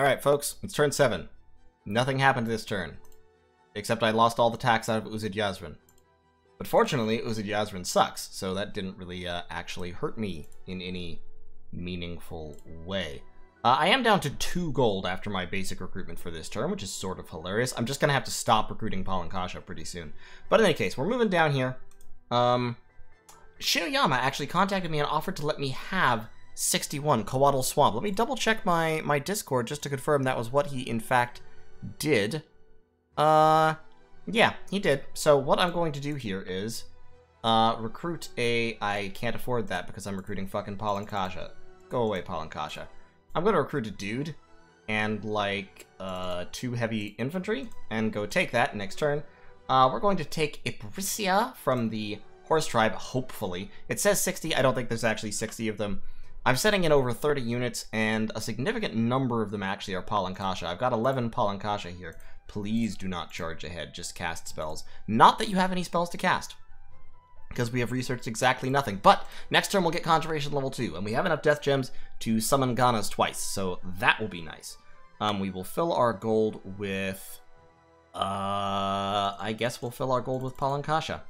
Alright, folks, it's turn 7. Nothing happened this turn, except I lost all the tax out of Uzid Yasrin. But fortunately, Uzid Yasrin sucks, so that didn't really actually hurt me in any meaningful way. I am down to 2 gold after my basic recruitment for this turn, which is sort of hilarious. I'm just going to have to stop recruiting Palankasha pretty soon. But in any case, we're moving down here. Shinuyama actually contacted me and offered to let me have 61 Koatl Swamp. Let me double check my Discord just to confirm that was what he in fact did. Yeah, he did. So what I'm going to do here is recruit a... I can't afford that because I'm recruiting fucking Palankasha. Go away, Palankasha. I'm going to recruit a dude and, like, 2 heavy infantry and go take that next turn. We're going to take Iprisia from the horse tribe, hopefully. It says 60. I don't think there's actually 60 of them. I'm setting in over 30 units, and a significant number of them actually are Palankasha. I've got 11 Palankasha here. Please do not charge ahead. Just cast spells. Not that you have any spells to cast, because we have researched exactly nothing. But next turn we'll get Conjuration level 2, and we have enough Death Gems to summon Ganas twice, so that will be nice. We will fill our gold with... I guess we'll fill our gold with Palankasha,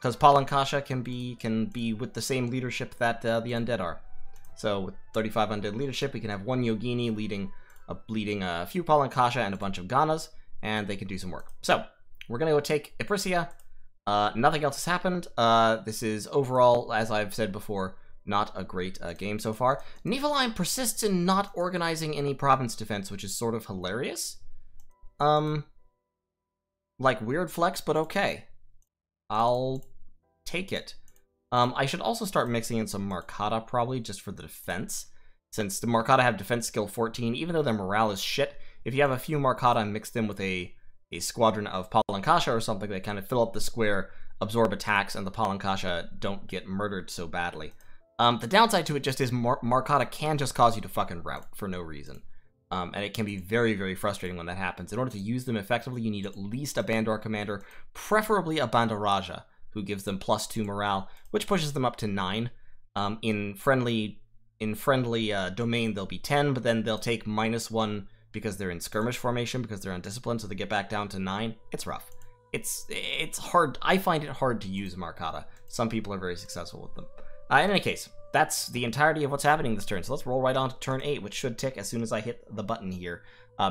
because Palankasha can be with the same leadership that the Undead are. So with 35 Undead leadership, we can have 1 Yogini leading a few Palankasha and a bunch of Ganas, and they can do some work. So we're going to go take Iprisia. Nothing else has happened. This is overall, as I've said before, not a great game so far. Niveline persists in not organizing any province defense, which is sort of hilarious. Like, weird flex, but okay. I'll take it. I should also start mixing in some Markata, probably, just for the defense. Since the Markata have defense skill 14, even though their morale is shit, if you have a few Markata and mix them with a squadron of Palankasha or something, they kind of fill up the square, absorb attacks, and the Palankasha don't get murdered so badly. The downside to it just is Markata can just cause you to fucking rout for no reason. And it can be very, very frustrating when that happens. In order to use them effectively, you need at least a Bandar commander, preferably a Bandaraja, who gives them +2 morale, which pushes them up to 9. In friendly domain, they'll be 10, but then they'll take -1 because they're in skirmish formation, because they're undisciplined, so they get back down to 9. It's rough. It's hard. I find it hard to use Markata. Some people are very successful with them. In any case, that's the entirety of what's happening this turn, so let's roll right on to turn 8, which should tick as soon as I hit the button here,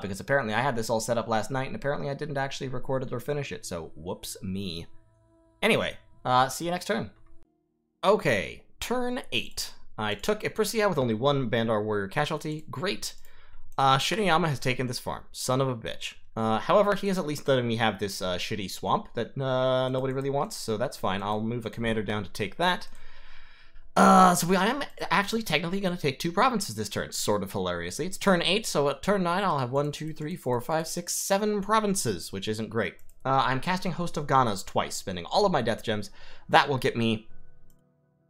because apparently I had this all set up last night, and apparently I didn't actually record it or finish it, so whoops me. Anyway, see you next turn. Okay, turn 8. I took Iprisia with only 1 Bandar warrior casualty. Great. Shinuyama has taken this farm. Son of a bitch. However, he is at least letting me have this shitty swamp that nobody really wants, so that's fine. I'll move a commander down to take that. I am actually technically going to take 2 provinces this turn, sort of hilariously. It's turn 8, so at turn 9 I'll have 1, 2, 3, 4, 5, 6, 7 provinces, which isn't great. I'm casting Host of Ganas twice, spending all of my Death Gems. That will get me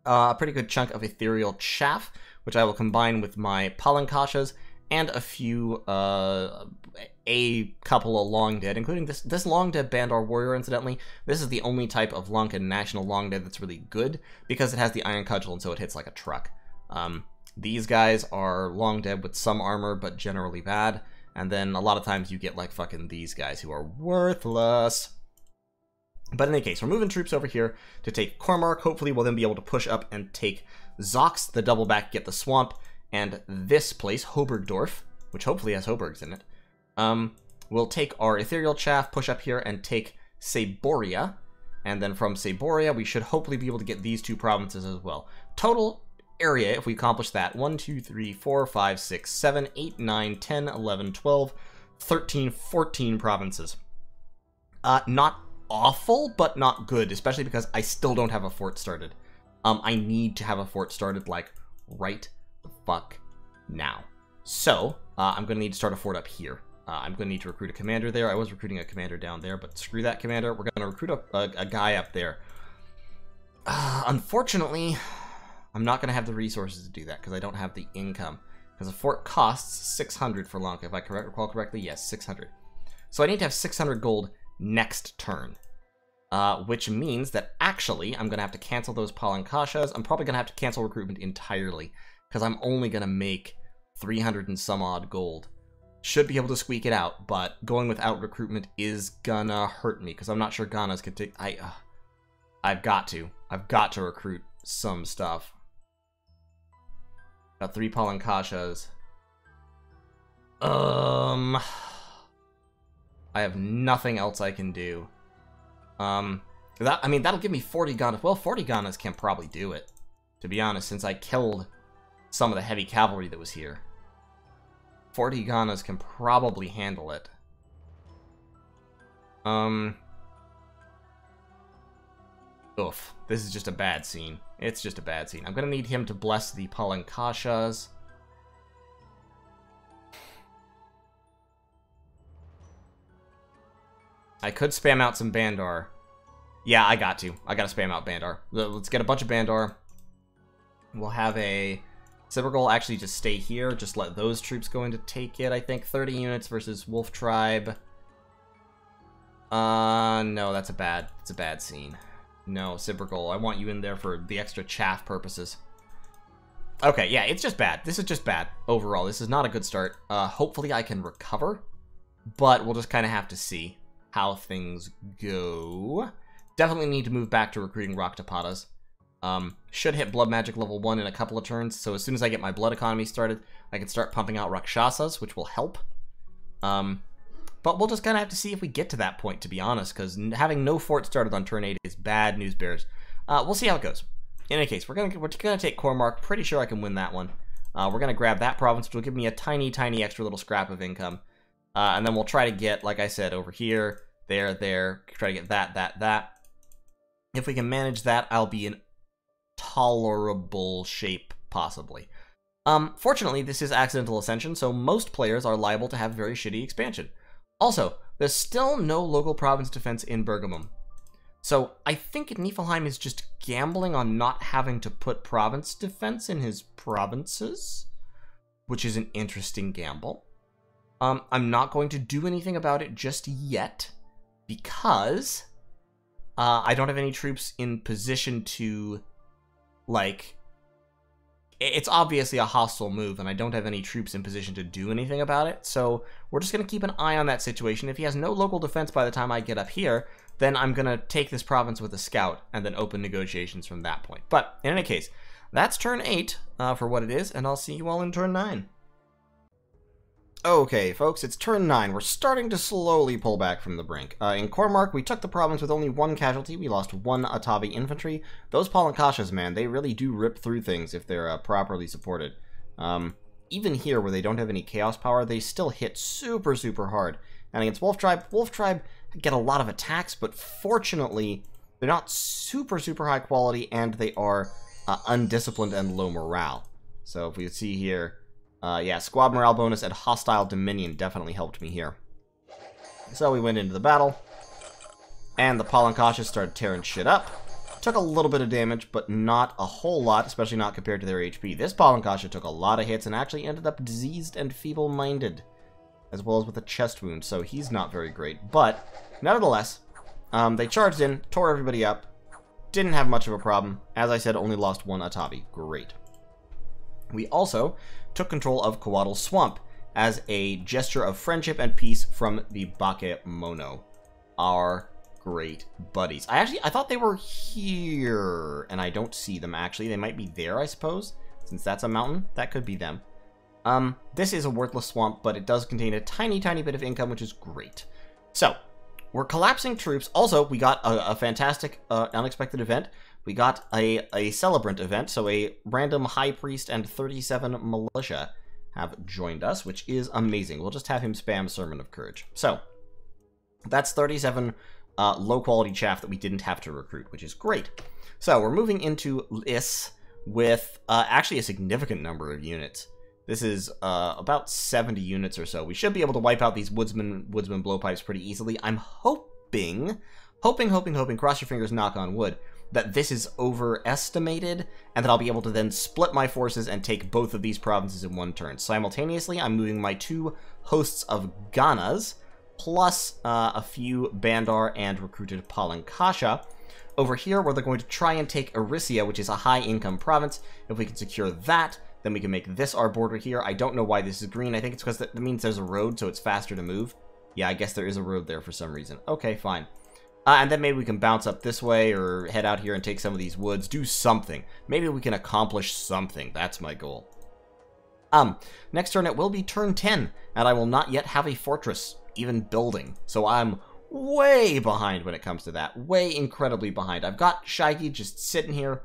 a pretty good chunk of Ethereal Chaff, which I will combine with my Palankashas, and a few, a couple of long dead, including this long dead Bandar warrior, incidentally. This is the only type of Lankan national long dead that's really good, because it has the iron cudgel, and so it hits like a truck. These guys are long dead with some armor, but generally bad, and then a lot of times you get like fucking these guys who are worthless. But in any case, we're moving troops over here to take Kormark. Hopefully we'll then be able to push up and take Zox, the double back, get the swamp, and this place, Hoburgdorf, which hopefully has Hoburgs in it. We'll take our Ethereal Chaff, push up here, and take Saboria. And then from Saboria, we should hopefully be able to get these 2 provinces as well. Total area, if we accomplish that, 1, 2, 3, 4, 5, 6, 7, 8, 9, 10, 11, 12, 13, 14 provinces. Not awful, but not good, especially because I still don't have a fort started. I need to have a fort started, like, right the fuck now. So, I'm going to need to start a fort up here. I'm going to need to recruit a commander there. I was recruiting a commander down there, but screw that commander. We're going to recruit a guy up there. Unfortunately, I'm not going to have the resources to do that because I don't have the income. Because a fort costs 600 for Lanka. If I recall correctly, yes, 600. So I need to have 600 gold next turn. Which means that actually I'm going to have to cancel those Palankashas. I'm probably going to have to cancel recruitment entirely, because I'm only going to make 300 and some odd gold should be able to squeak it out, but going without recruitment is gonna hurt me, because I'm not sure Ganas can take... I've got to recruit some stuff. Got 3 Palankashas. I have nothing else I can do. That'll give me 40 Ganas. Well, 40 Ganas can probably do it, to be honest, since I killed some of the heavy cavalry that was here. 40 Ganas can probably handle it. Oof. This is just a bad scene. It's just a bad scene. I'm gonna need him to bless the Palankashas. I could spam out some Bandar. Yeah, I gotta spam out Bandar. Let's get a bunch of Bandar. We'll have a... Cybergol actually just stay here. Just let those troops go in to take it, I think. 30 units versus Wolf Tribe. No, that's a bad scene. No, Cybergol, I want you in there for the extra chaff purposes. Okay, yeah, it's just bad. This is just bad overall. This is not a good start. Hopefully I can recover, but we'll just kind of have to see how things go. Definitely need to move back to recruiting Raktapadas. Should hit Blood Magic level 1 in a couple of turns, so as soon as I get my Blood economy started, I can start pumping out Rakshasas, which will help. But we'll just kind of have to see if we get to that point, to be honest, because having no fort started on turn 8 is bad news bears. We'll see how it goes. In any case, we're gonna take Kormark. Pretty sure I can win that one. We're gonna grab that province, which will give me a tiny, tiny extra little scrap of income. And then we'll try to get, like I said, over here, there, try to get that. If we can manage that, I'll be in tolerable shape, possibly. Fortunately, this is Accidental Ascension, so most players are liable to have very shitty expansion. Also, there's still no local province defense in Bergamum. So, I think Niefelheim is just gambling on not having to put province defense in his provinces, which is an interesting gamble. I'm not going to do anything about it just yet, because I don't have any troops in position to, like... It's obviously a hostile move, and I don't have any troops in position to do anything about it, so we're just going to keep an eye on that situation. If he has no local defense by the time I get up here, then I'm going to take this province with a scout and then open negotiations from that point. But, in any case, that's turn 8 for what it is, and I'll see you all in turn 9. Okay, folks, it's turn 9. We're starting to slowly pull back from the brink. In Kormark, we took the province with only 1 casualty. We lost 1 Atavi infantry. Those Palankashas, man, they really do rip through things if they're properly supported. Even here, where they don't have any chaos power, they still hit super, super hard. And against Wolf Tribe get a lot of attacks, but fortunately, they're not super, super high quality, and they are undisciplined and low morale. So if we see here... yeah, squad morale bonus and hostile dominion definitely helped me here. So we went into the battle, and the Palankasha started tearing shit up. Took a little bit of damage, but not a whole lot, especially not compared to their HP. This Palankasha took a lot of hits and actually ended up diseased and feeble-minded, as well as with a chest wound, so he's not very great. But, nevertheless, they charged in, tore everybody up, didn't have much of a problem. As I said, only lost 1 Atavi. Great. We also took control of Koatl Swamp as a gesture of friendship and peace from the Bakemono, our great buddies. I thought they were here, and I don't see them, actually. They might be there, I suppose, since that's a mountain. That could be them. This is a worthless swamp, but it does contain a tiny, tiny bit of income, which is great. So, we're collapsing troops. Also, we got a fantastic, unexpected event. We got a celebrant event, so a random high priest and 37 militia have joined us, which is amazing. We'll just have him spam Sermon of Courage. So, that's 37 low-quality chaff that we didn't have to recruit, which is great. So, we're moving into Lys with actually a significant number of units. This is about 70 units or so. We should be able to wipe out these woodsman blowpipes pretty easily. I'm hoping, cross your fingers, knock on wood, that this is overestimated, and that I'll be able to then split my forces and take both of these provinces in one turn. Simultaneously, I'm moving my 2 hosts of Ganas, plus a few Bandar and recruited Palankasha, over here where they're going to try and take Arisia, which is a high-income province. If we can secure that, Then we can make this our border here. I don't know why this is green. I think it's because that means there's a road, so it's faster to move. Yeah, I guess there is a road there for some reason. Okay, fine. And then maybe we can bounce up this way or head out here and take some of these woods. Do something. Maybe we can accomplish something. That's my goal. Next turn it will be turn 10, and I will not yet have a fortress, even building. So I'm way behind when it comes to that. Way incredibly behind. I've got Shiggy just sitting here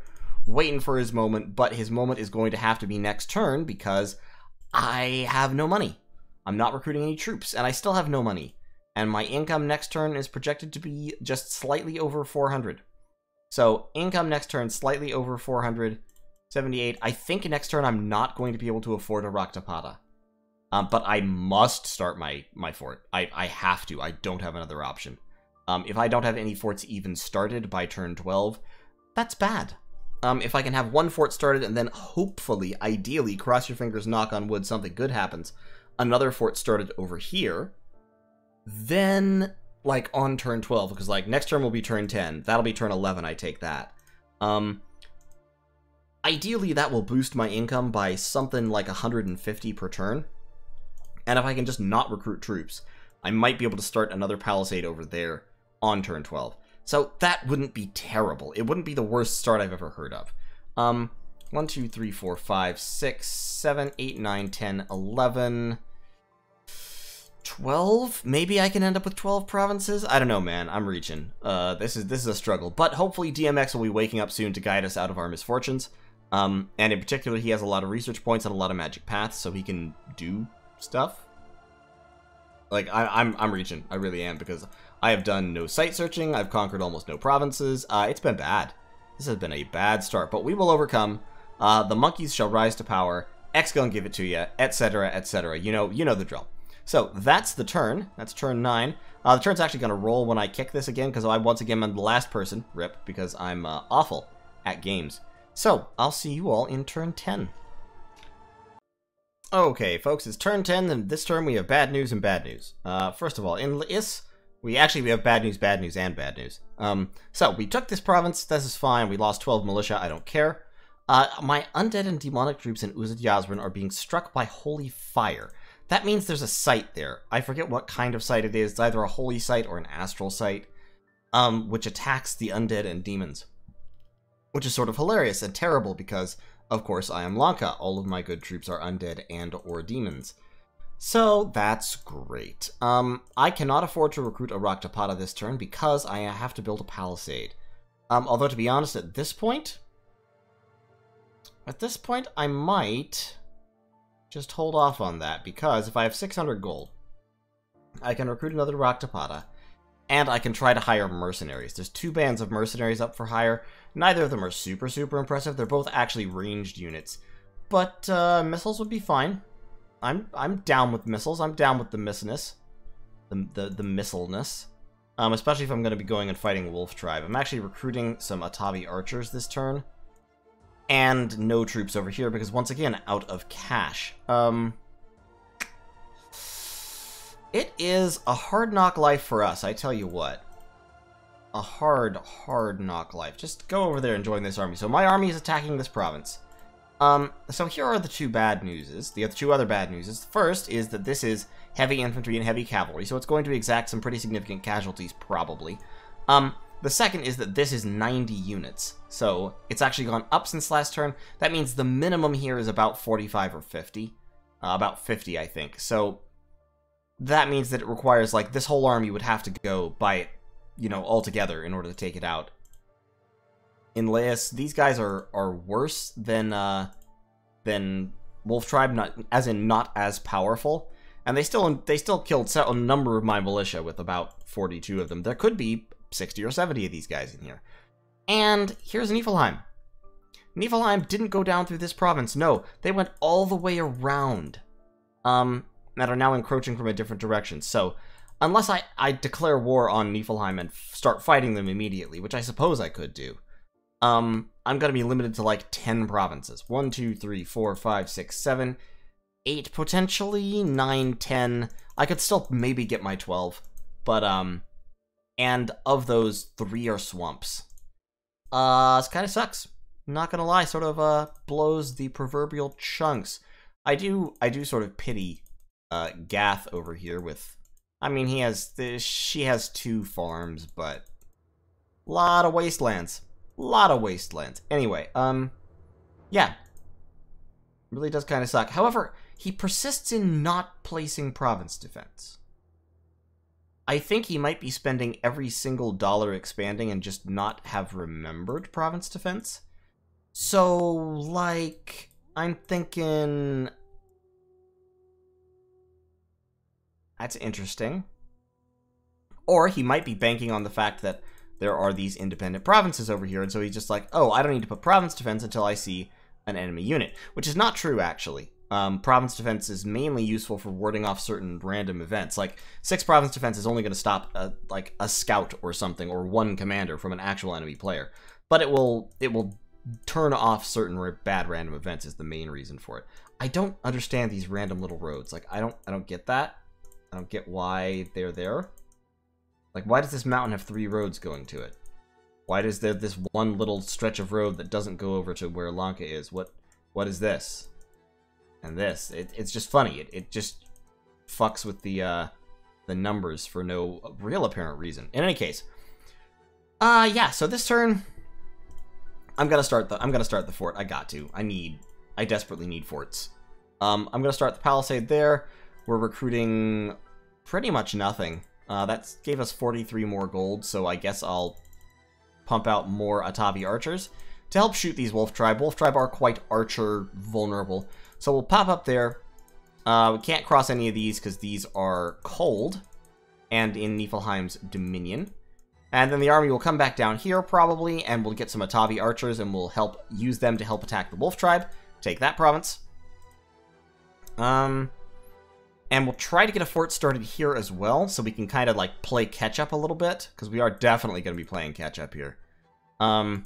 waiting for his moment, but his moment is going to have to be next turn because I have no money. I'm not recruiting any troops, and I still have no money. And my income next turn is projected to be just slightly over 400. So income next turn slightly over 478. I think next turn I'm not going to be able to afford a Raktapada. But I must start my fort. I have to. I don't have another option. If I don't have any forts even started by turn 12, that's bad. If I can have one fort started and then hopefully, ideally, cross your fingers, knock on wood, something good happens, another fort started over here, then, like, on turn 12, because, like, next turn will be turn 10. That'll be turn 11, I take that. Ideally, that will boost my income by something like 150 per turn. And if I can just not recruit troops, I might be able to start another palisade over there on turn 12. So that wouldn't be terrible. It wouldn't be the worst start I've ever heard of. 1, 2, 3, 4, 5, 6, 7, 8, 9, 10, 11... 12? Maybe I can end up with 12 provinces? I don't know, man. I'm reaching. This is a struggle. But hopefully DMX will be waking up soon to guide us out of our misfortunes. And in particular, he has a lot of research points and a lot of magic paths, so he can do stuff. Like, I'm reaching. I really am, because I have done no site searching. I've conquered almost no provinces. It's been bad. This has been a bad start, but we will overcome. The monkeys shall rise to power. X gonna give it to ya, etc., etc. You know the drill. So that's the turn. That's turn 9. The turn's actually going to roll when I kick this again, because I once again am the last person. Rip, because I'm awful at games. So I'll see you all in turn 10. Okay, folks, it's turn 10, and this turn we have bad news and bad news. First of all, in Lys, we have bad news, and bad news. So we took this province. This is fine. We lost 12 militia. I don't care. My undead and demonic troops in Uzid Yasrin are being struck by holy fire. That means there's a site there. I forget what kind of site it is. It's either a holy site or an astral site, which attacks the undead and demons, which is sort of hilarious and terrible because, of course, I am Lanka. All of my good troops are undead and or demons. So that's great. I cannot afford to recruit a Raktapada this turn because I have to build a palisade. Although, to be honest, at this point, I might... just hold off on that, because if I have 600 gold, I can recruit another Raktapada, and I can try to hire mercenaries. There's two bands of mercenaries up for hire. Neither of them are super, super impressive. They're both actually ranged units, but missiles would be fine. I'm down with missiles. I'm down with the missiness, the missileness, especially if I'm going to be going and fighting Wolf Tribe. I'm actually recruiting some Atavi archers this turn. And no troops over here, because once again, out of cash. It is a hard knock life for us, I tell you what. A hard, hard knock life. Just go over there and join this army. So my army is attacking this province. So here are the two bad newses. The two other bad newses. First is that this is heavy infantry and heavy cavalry, so it's going to exact some pretty significant casualties, probably. The second is that this is 90 units, so it's actually gone up since last turn. That means the minimum here is about 45 or 50. About 50, I think. So that means that it requires, like, this whole army would have to go by it, you know, all together in order to take it out. In Lys, these guys are worse than Wolf Tribe, not as powerful. And they still killed a number of my militia with about 42 of them. There could be 60 or 70 of these guys in here. And here's Niefelheim. Niefelheim didn't go down through this province. No, they went all the way around. And are now encroaching from a different direction. So, unless I declare war on Niefelheim and start fighting them immediately, which I suppose I could do, I'm going to be limited to like 10 provinces. 1, 2, 3, 4, 5, 6, 7, 8, potentially, 9, 10. I could still maybe get my 12, but, and of those, 3 are swamps. This kind of sucks. not gonna lie, sort of blows the proverbial chunks. I do sort of pity Gath over here with, I mean, he has this, she has two farms, but lot of wastelands. Lot of wastelands. Anyway, yeah. Really does kind of suck. However, he persists in not placing province defense. I think he might be spending every single dollar expanding and just not have remembered province defense. So, like, I'm thinking... That's interesting. Or he might be banking on the fact that there are these independent provinces over here, and so he's just like, oh, I don't need to put province defense until I see an enemy unit. Which is not true, actually. Province defense is mainly useful for warding off certain random events. Like, 6 province defense is only going to stop, like, a scout or something, or one commander from an actual enemy player. But it will turn off certain bad random events is the main reason for it. I don't understand these random little roads. Like, I don't get that. I don't get why they're there. Like, why does this mountain have 3 roads going to it? Why does there this one little stretch of road that doesn't go over to where Lanka is? What is this? And this. It's just funny. It just fucks with the numbers for no real apparent reason. In any case, yeah, so this turn I'm gonna start the fort. I got to. I desperately need forts. I'm gonna start the palisade there. We're recruiting pretty much nothing. That gave us 43 more gold, so I guess I'll pump out more Atavi archers to help shoot these Wolf Tribe. Wolf Tribe are quite archer vulnerable, so we'll pop up there. We can't cross any of these because these are cold and in Niefelheim's dominion. And then the army will come back down here probably, and we'll get some Atavi archers, and we'll help use them to help attack the Wolf Tribe, take that province. And we'll try to get a fort started here as well, so we can kind of, like, play catch-up a little bit, because we are definitely going to be playing catch-up here. I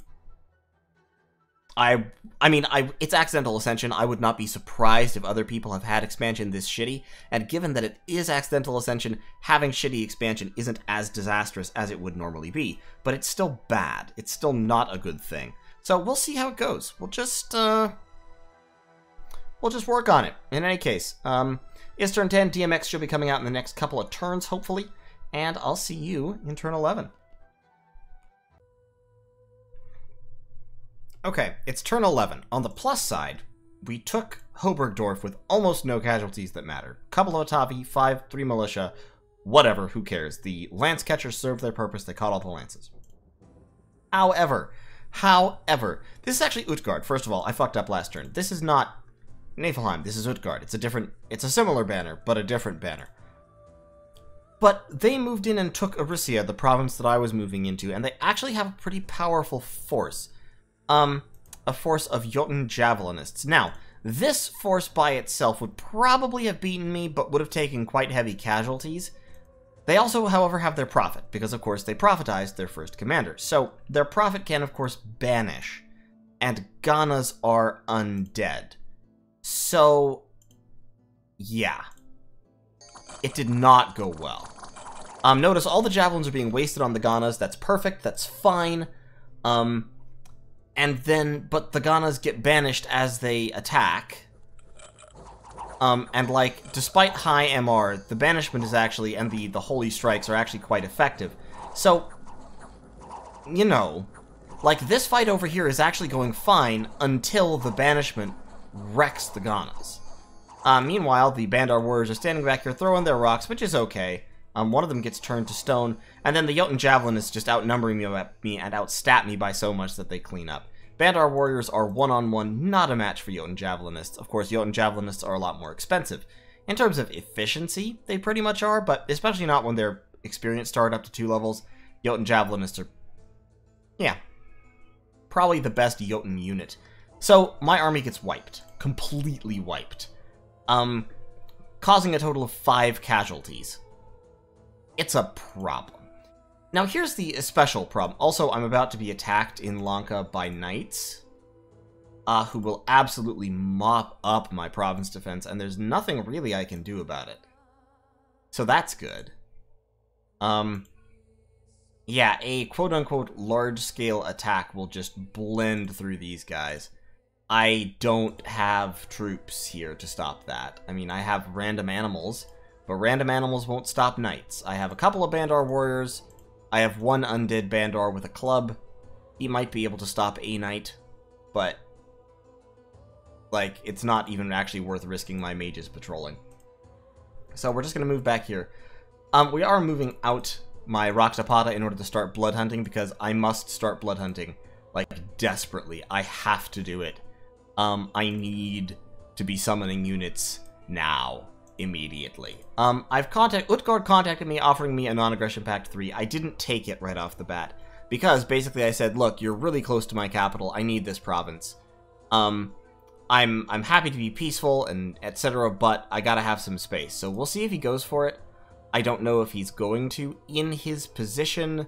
mean, it's Accidental Ascension. I would not be surprised if other people have had expansion this shitty, and given that it is Accidental Ascension, having shitty expansion isn't as disastrous as it would normally be, but it's still bad. It's still not a good thing. So we'll see how it goes. We'll just work on it. In any case, it's turn 10, DMX should be coming out in the next couple of turns, hopefully, and I'll see you in turn 11. Okay, it's turn 11. On the plus side, we took Hoburgdorf with almost no casualties that matter. Couple of Atavi, 3 militia, whatever, who cares. The lance catchers served their purpose, they caught all the lances. However, this is actually Utgard. First of all, I fucked up last turn. This is not Niefelheim, this is Utgard. It's a similar banner, but a different banner. But they moved in and took Arisia, the province that I was moving into, and they actually have a pretty powerful force. A force of Jotun Javelinists. Now, this force by itself would probably have beaten me, but would have taken quite heavy casualties. They also, however, have their prophet, because of course they prophetized their first commander. So, their prophet can, of course, banish, and Ganas are undead. So, yeah, it did not go well. Notice all the javelins are being wasted on the Ganas. That's perfect. That's fine. And then, but the Ganas get banished as they attack. And like, despite high MR, the banishment is actually, and the holy strikes are actually quite effective. So, you know, like this fight over here is actually going fine until the banishment wrecks the Ganas. Meanwhile, the Bandar warriors are standing back here throwing their rocks, which is okay. One of them gets turned to stone, and then the Jotun Javelin is just outnumbering me and outstat me by so much that they clean up. Bandar warriors are one-on-one, not a match for Jotun Javelinists. Of course, Jotun Javelinists are a lot more expensive. In terms of efficiency, they pretty much are, but especially not when they're experienced started up to 2 levels. Jotun Javelinists are, yeah, probably the best Jotun unit. So, my army gets wiped. Completely wiped. Causing a total of 5 casualties. It's a problem. Now, here's the special problem. Also, I'm about to be attacked in Lanka by knights, who will absolutely mop up my province defense, and there's nothing really I can do about it. So that's good. Yeah, a quote-unquote large-scale attack will just blend through these guys. I don't have troops here to stop that. I mean, I have random animals, but random animals won't stop knights. I have a couple of Bandar warriors. I have one undead Bandar with a club. He might be able to stop a knight, but, like, it's not even actually worth risking my mages patrolling. So we're just going to move back here. We are moving out my Raktapada in order to start blood hunting, because I must start blood hunting, like, desperately. I have to do it. I need to be summoning units now, immediately. Utgard contacted me offering me a non-aggression pact 3. I didn't take it right off the bat, because basically I said, look, you're really close to my capital, I need this province. I'm happy to be peaceful and etc., but I gotta have some space. So we'll see if he goes for it. I don't know if he's going to. In his position,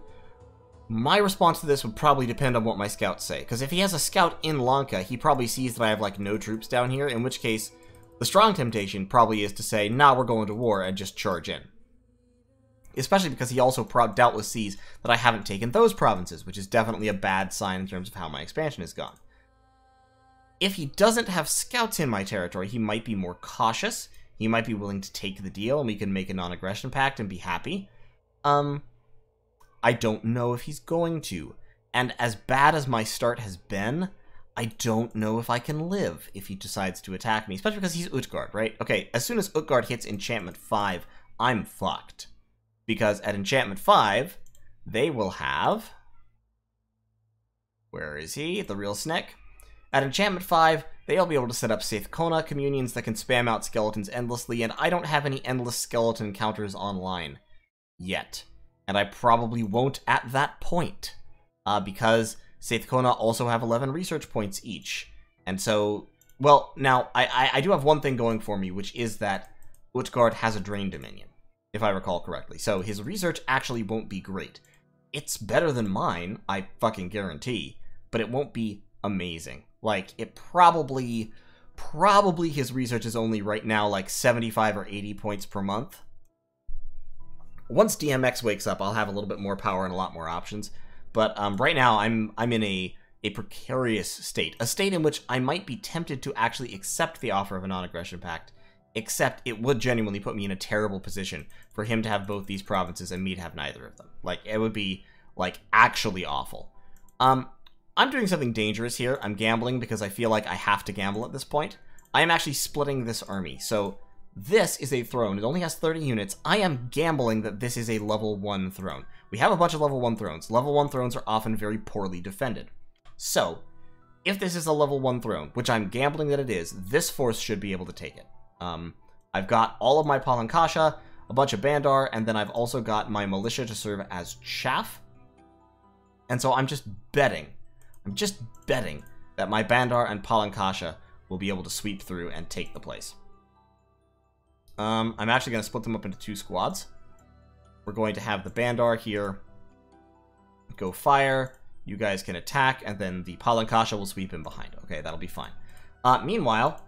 my response to this would probably depend on what my scouts say, because if he has a scout in Lanka, he probably sees that I have, like, no troops down here, in which case the strong temptation probably is to say, nah, we're going to war, and just charge in. Especially because he also doubtless sees that I haven't taken those provinces, which is definitely a bad sign in terms of how my expansion has gone. If he doesn't have scouts in my territory, he might be more cautious. He might be willing to take the deal, and we can make a non-aggression pact and be happy. I don't know if he's going to. And as bad as my start has been, I don't know if I can live if he decides to attack me, especially because he's Utgard, right? Okay, as soon as Utgard hits Enchantment 5, I'm fucked. Because at Enchantment 5, they will have... Where is he? The real Snick. At Enchantment 5, they'll be able to set up Saith Kona communions that can spam out skeletons endlessly, and I don't have any endless skeleton encounters online yet. And I probably won't at that point, because Saith Kona also have 11 research points each. And so, well, now, I do have one thing going for me, which is that Utgard has a Drain Dominion, if I recall correctly. So his research actually won't be great. It's better than mine, I fucking guarantee, but it won't be amazing. Like, it probably his research is only right now like 75 or 80 points per month. Once DMX wakes up, I'll have a little bit more power and a lot more options. But right now, I'm in a precarious state. A state in which I might be tempted to actually accept the offer of a non-aggression pact. Except it would genuinely put me in a terrible position for him to have both these provinces and me to have neither of them. Like, it would be, like, actually awful. I'm doing something dangerous here. I'm gambling because I feel like I have to gamble at this point. I am actually splitting this army. So this is a throne. It only has 30 units. I am gambling that this is a level 1 throne. We have a bunch of level 1 thrones. Level 1 thrones are often very poorly defended. So if this is a level 1 throne, which I'm gambling that it is, this force should be able to take it. I've got all of my Palankasha, a bunch of Bandar, and then I've also got my militia to serve as chaff. And so I'm just betting. I'm just betting that my Bandar and Palankasha will be able to sweep through and take the place. I'm actually going to split them up into 2 squads. We're going to have the Bandar here go fire. You guys can attack, and then the Palankasha will sweep in behind. Okay, that'll be fine. Meanwhile,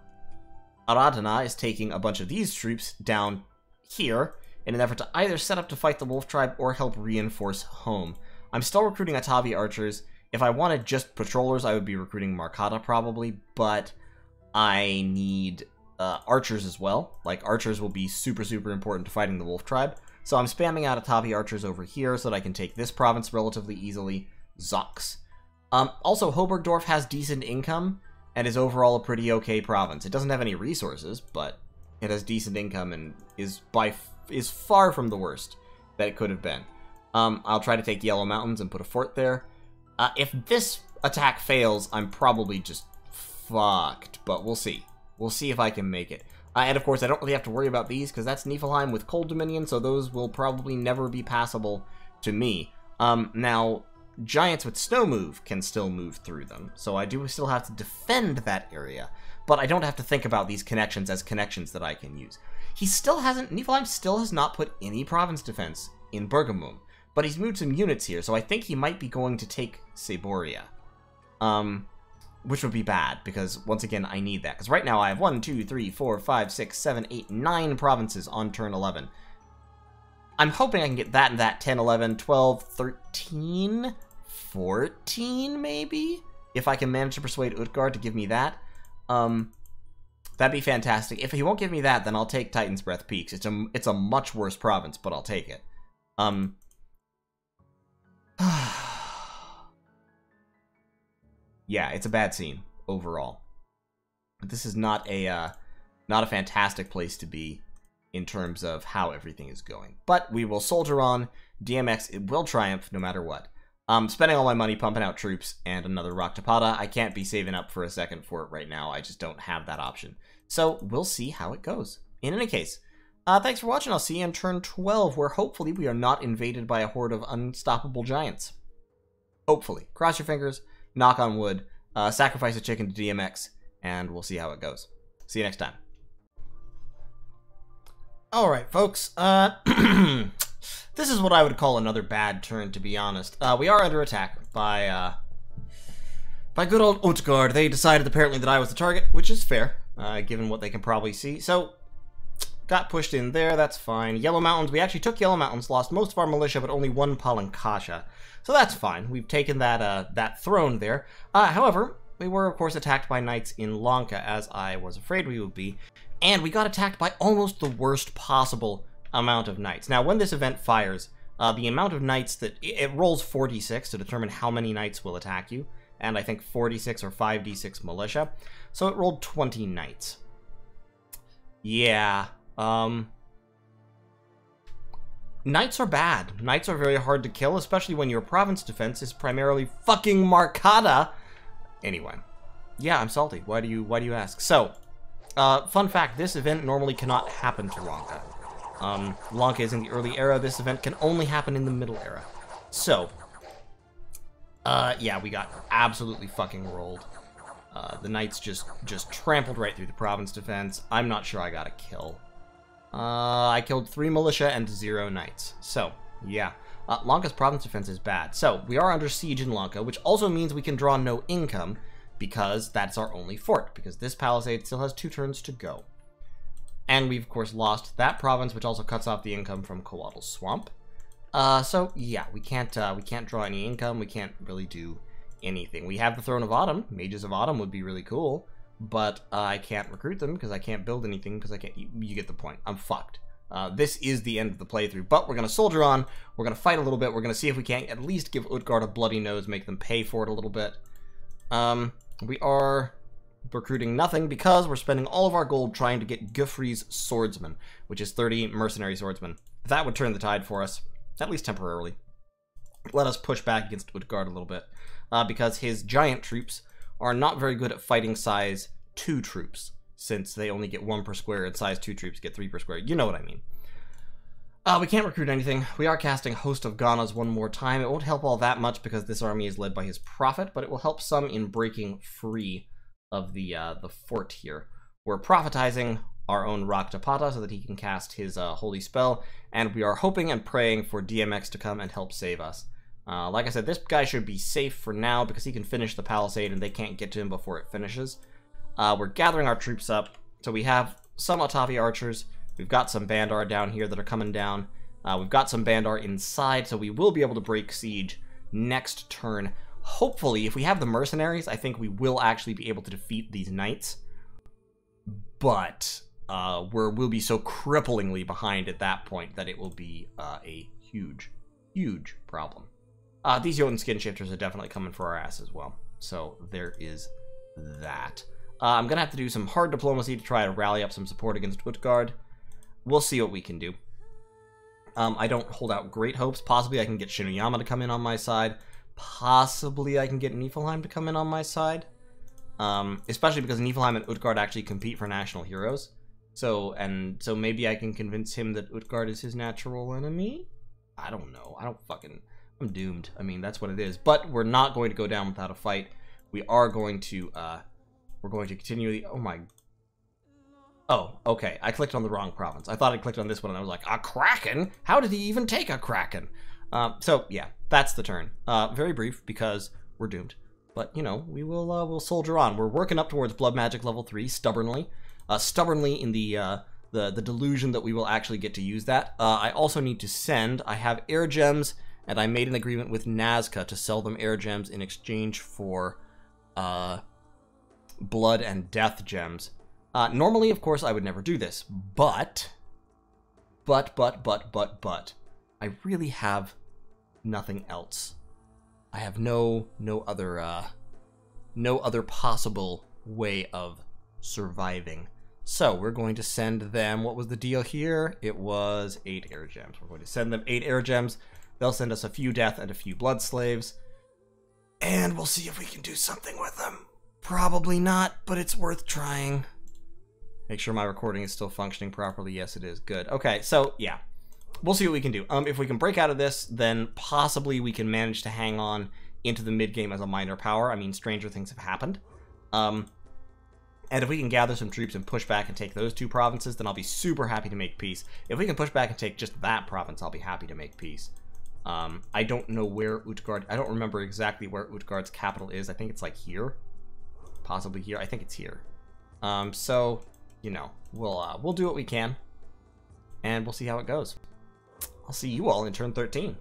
Aradhana is taking a bunch of these troops down here in an effort to either set up to fight the Wolf Tribe or help reinforce home. I'm still recruiting Atavi archers. If I wanted just patrollers, I would be recruiting Markata probably, but I need archers as well. Like, archers will be super, super important to fighting the Wolf Tribe. So I'm spamming out Atavi archers over here so that I can take this province relatively easily. Zox. Also, Hoburgdorf has decent income and is overall a pretty okay province. It doesn't have any resources, but it has decent income and is far from the worst that it could have been. I'll try to take Yellow Mountains and put a fort there. If this attack fails, I'm probably just fucked, but we'll see. We'll see if I can make it. And of course, I don't really have to worry about these, because that's Niefelheim with Cold Dominion, so those will probably never be passable to me. Now, giants with Snow Move can still move through them, so I do still have to defend that area, but I don't have to think about these connections as connections that I can use. He still hasn't, Niefelheim still has not put any province defense in Bergamum. But he's moved some units here, so I think he might be going to take Saboria. Which would be bad, because, once again, I need that. Because right now I have 1, 2, 3, 4, 5, 6, 7, 8, 9 provinces on turn 11. I'm hoping I can get that and that. 10, 11, 12, 13, 14 maybe? If I can manage to persuade Utgard to give me that. That'd be fantastic. If he won't give me that, then I'll take Titan's Breath Peaks. It's a much worse province, but I'll take it. Yeah, it's a bad scene overall. But this is not a not a fantastic place to be in terms of how everything is going. But we will soldier on. DMX, it will triumph no matter what. Spending all my money pumping out troops and another Raktapada. I can't be saving up for a second for it right now. I just don't have that option. So we'll see how it goes. In any case, thanks for watching. I'll see you in turn 12, where hopefully we are not invaded by a horde of unstoppable giants. Hopefully. Cross your fingers, knock on wood, sacrifice a chicken to DMX, and we'll see how it goes. See you next time. Alright, folks. This is what I would call another bad turn, to be honest. We are under attack by good old Utgard. They decided, apparently, that I was the target, which is fair, given what they can probably see. So, got pushed in there, that's fine. Yellow Mountains, we actually took Yellow Mountains, lost most of our militia, but only one Palankasha. So that's fine, we've taken that, that throne there. However, we were, of course, attacked by knights in Lanka, as I was afraid we would be. And we got attacked by almost the worst possible amount of knights. Now, when this event fires, the amount of knights that... It rolls 4d6 to determine how many knights will attack you, and I think 4d6 or 5d6 militia. So it rolled 20 knights. Yeah. Knights are bad. Knights are very hard to kill, especially when your province defense is primarily fucking Markata. Anyway. Yeah, I'm salty. Why do you ask? So, fun fact, this event normally cannot happen to Lanka. Lanka is in the early era. This event can only happen in the middle era. So, yeah, we got absolutely fucking rolled. The knights just trampled right through the province defense. I'm not sure I got a kill. I killed 3 militia and 0 knights. So, yeah. Lanka's province defense is bad. So, we are under siege in Lanka, which also means we can draw no income, because that's our only fort, because this palisade still has 2 turns to go. And we've, of course, lost that province, which also cuts off the income from Koatl Swamp. So, yeah, we can't draw any income. We can't really do anything. We have the Throne of Autumn. Mages of Autumn would be really cool, but I can't recruit them because I can't build anything because I can't... You get the point. I'm fucked. This is the end of the playthrough, but we're going to soldier on. We're going to fight a little bit. We're going to see if we can't at least give Utgard a bloody nose, make them pay for it a little bit. We are... recruiting nothing because we're spending all of our gold trying to get Gufri's swordsman, which is 30 mercenary swordsmen. That would turn the tide for us, at least temporarily. Let us push back against Utgard a little bit, because his giant troops are not very good at fighting size 2 troops, since they only get 1 per square, and size 2 troops get 3 per square. You know what I mean. We can't recruit anything. We are casting Host of Ganas one more time. It won't help all that much because this army is led by his prophet, but it will help some in breaking free of the fort here. We're prophetizing our own Raktapata so that he can cast his holy spell, and we are hoping and praying for DMX to come and help save us. Like I said, this guy should be safe for now because he can finish the palisade and they can't get to him before it finishes. We're gathering our troops up, so we have some Atavi archers, we've got some Bandar down here that are coming down, we've got some Bandar inside, so we will be able to break siege next turn. Hopefully, if we have the mercenaries, I think we will actually be able to defeat these knights. But we'll be so cripplingly behind at that point that it will be a huge, huge problem. These Jotun skin shifters are definitely coming for our ass as well. So there is that. I'm going to have to do some hard diplomacy to try to rally up some support against Utgard. We'll see what we can do. I don't hold out great hopes. Possibly I can get Shinuyama to come in on my side. Possibly I can get Niefelheim to come in on my side, especially because Niefelheim and Utgard actually compete for national heroes. So maybe I can convince him that Utgard is his natural enemy? I don't know. I'm doomed. I mean, that's what it is. But we're not going to go down without a fight. We are going to, continually... Oh my... Oh, okay. I clicked on the wrong province. I thought I clicked on this one and I was like, a Kraken? How did he even take a Kraken? So, yeah, that's the turn. Very brief, because we're doomed. But, you know, we'll soldier on. We're working up towards Blood Magic level 3, stubbornly. Stubbornly in the the delusion that we will actually get to use that. I also need to send. I have air gems, and I made an agreement with Nazca to sell them air gems in exchange for blood and death gems. Normally, of course, I would never do this, but I really have nothing else. I have no other possible way of surviving. So we're going to send them, what was the deal here? It was 8 air gems. We're going to send them 8 air gems. They'll send us a few death and a few blood slaves. And we'll see if we can do something with them. Probably not, but it's worth trying. Make sure my recording is still functioning properly. Yes, it is. Good. Okay, so yeah. We'll see what we can do. If we can break out of this, then possibly we can manage to hang on into the mid-game as a minor power. I mean, stranger things have happened. And if we can gather some troops and push back and take those 2 provinces, then I'll be super happy to make peace. If we can push back and take just that province, I'll be happy to make peace. I don't know where Utgard... I don't remember exactly where Utgard's capital is. I think it's, like, here. Possibly here. I think it's here. So, you know, we'll do what we can. And we'll see how it goes. I'll see you all in turn 13.